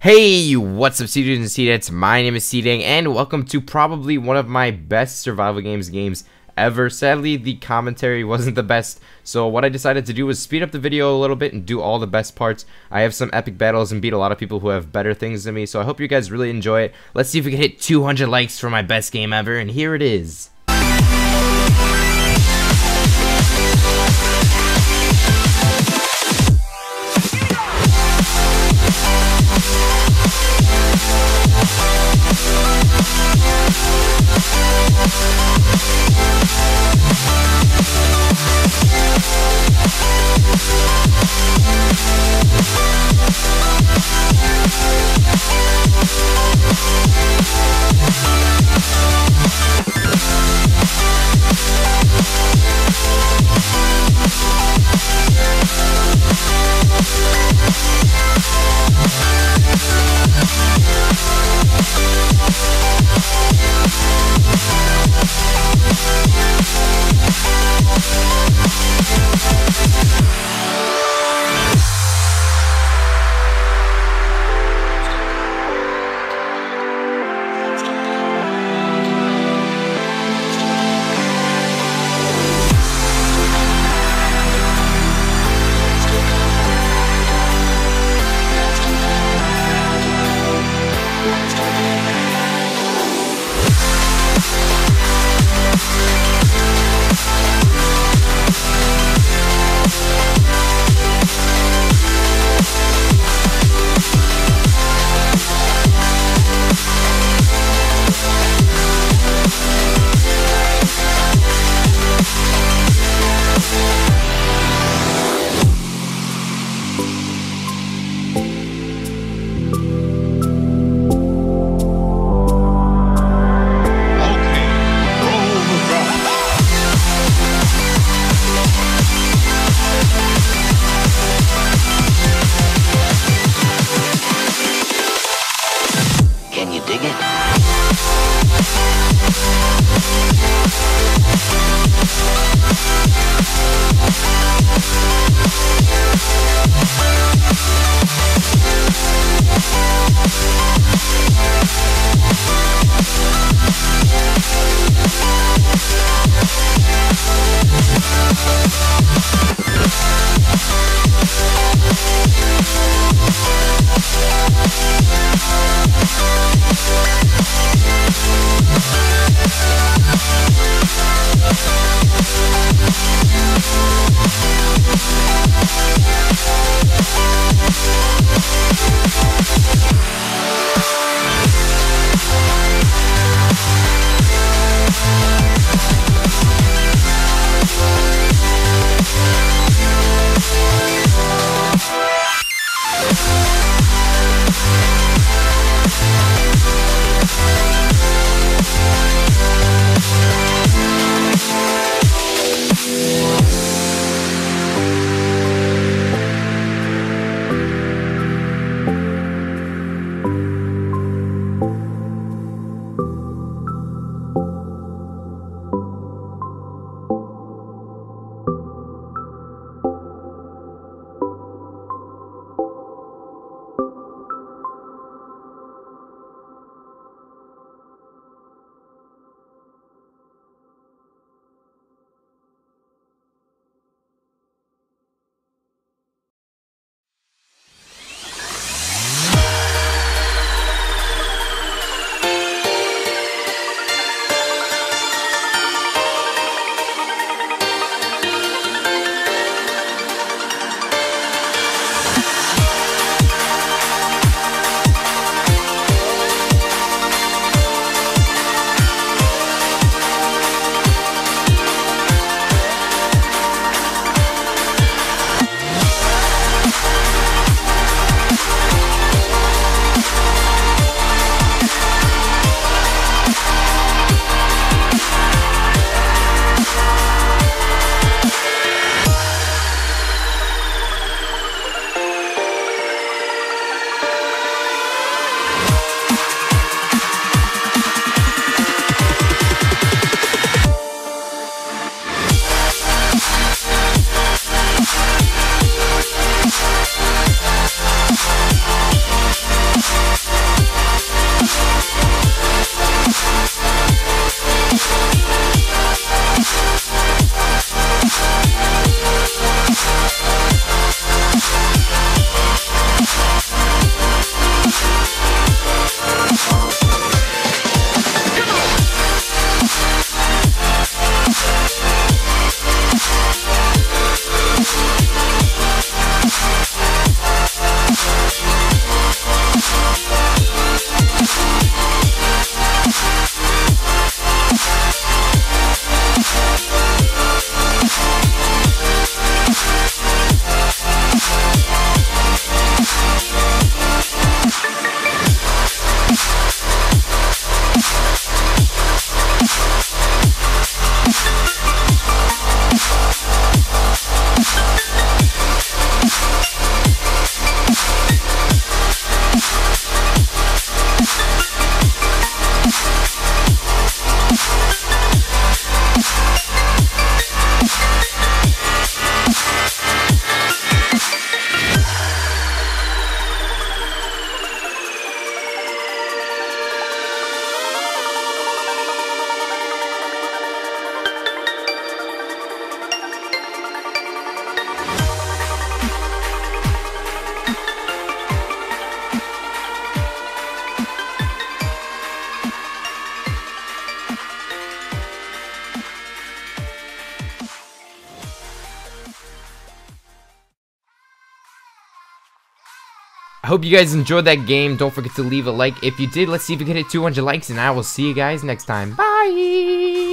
Hey, what's up, SeeDeng and SeeDettes? My name is SeeDeng, and welcome to probably one of my best Survival Games games ever. Sadly, the commentary wasn't the best, so what I decided to do was speed up the video a little bit and do all the best parts. I have some epic battles and beat a lot of people who have better things than me, so I hope you guys really enjoy it. Let's see if we can hit 200 likes for my best game ever, and here it is. I hope you guys enjoyed that game. Don't forget to leave a like if you did. Let's see if we can hit 200 likes, and I will see you guys next time. Bye!